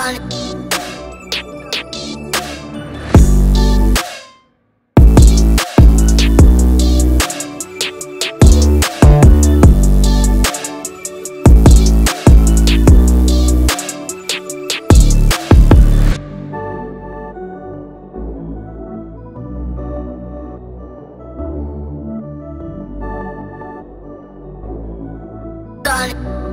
on.